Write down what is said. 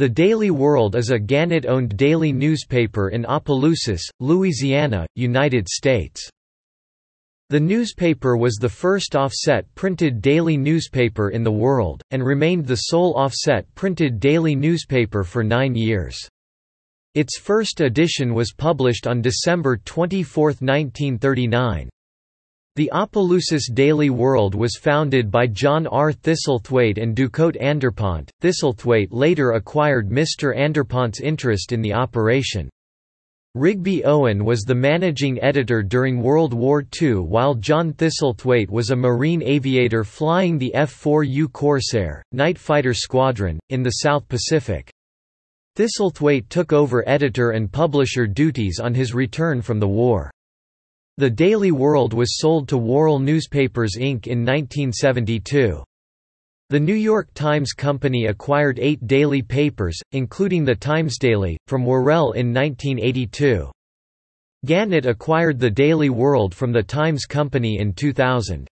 The Daily World is a Gannett-owned daily newspaper in Opelousas, Louisiana, United States. The newspaper was the first offset printed daily newspaper in the world, and remained the sole offset printed daily newspaper for 9 years. Its first edition was published on December 24, 1939. The Opelousas Daily World was founded by John R. Thistlethwaite and Ducote Andrepont. Thistlethwaite later acquired Mr. Andrepont's interest in the operation. Rigby Owen was the managing editor during World War II, while John Thistlethwaite was a Marine aviator flying the F4U Corsair, Night Fighter Squadron, in the South Pacific. Thistlethwaite took over editor and publisher duties on his return from the war. The Daily World was sold to Worrell Newspapers, Inc. in 1972. The New York Times Company acquired 8 daily papers, including the Times Daily, from Worrell in 1982. Gannett acquired the Daily World from the Times Company in 2000.